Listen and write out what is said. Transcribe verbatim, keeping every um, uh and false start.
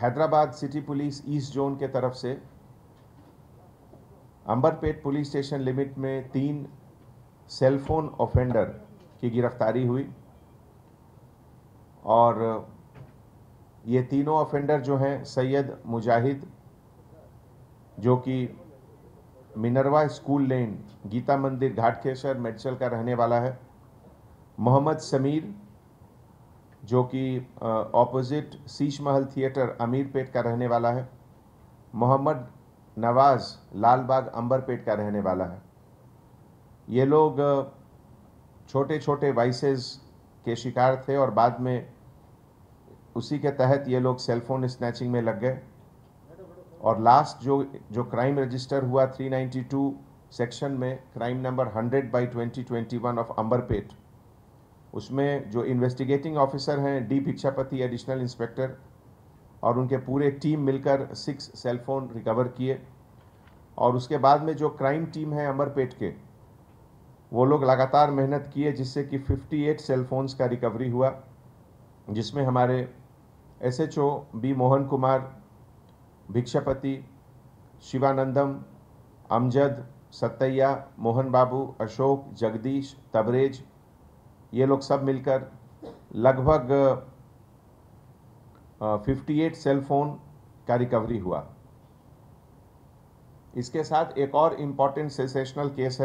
Hyderabad city police east zone के तरफ से अंबरपेट पुलिस स्टेशन लिमिट में तीन सेलफोन ऑफेंडर की गिरफ्तारी हुई और ये तीनों ऑफेंडर जो हैं सैयद मुजाहिद जो कि मिनरवा स्कूल लेन गीता मंदिर घाटकेसर मेडचल का रहने वाला है, मोहम्मद समीर जो कि ऑपोजिट शीशमहल थिएटर अमीरपेट का रहने वाला है, मोहम्मद नवाज लालबाग अंबरपेट का रहने वाला है। ये लोग छोटे छोटे वाइसेस के शिकार थे और बाद में उसी के तहत ये लोग सेलफोन स्नैचिंग में लग गए और लास्ट जो जो क्राइम रजिस्टर हुआ तीन सौ बानवे सेक्शन में crime number hundred by twenty twenty one of Amberpet, उसमें जो इन्वेस्टिगेटिंग ऑफिसर हैं डी भिक्षापति एडिशनल इंस्पेक्टर और उनके पूरे टीम मिलकर सिक्स सेलफोन रिकवर किए और उसके बाद में जो क्राइम टीम है अमरपेट के वो लोग लगातार मेहनत किए जिससे कि अट्ठावन सेलफोन्स का रिकवरी हुआ, जिसमें हमारे एसएचओ बी मोहन कुमार, भिक्षापति, शिवानंदम, अमजद, सत्तैया, मोहन बाबू, अशोक, जगदीश, तबरेज, ये लोग सब मिलकर लगभग अट्ठावन सेलफोन का रिकवरी हुआ। इसके साथ एक और इम्पॉर्टेंट सेंसेशनल केस है।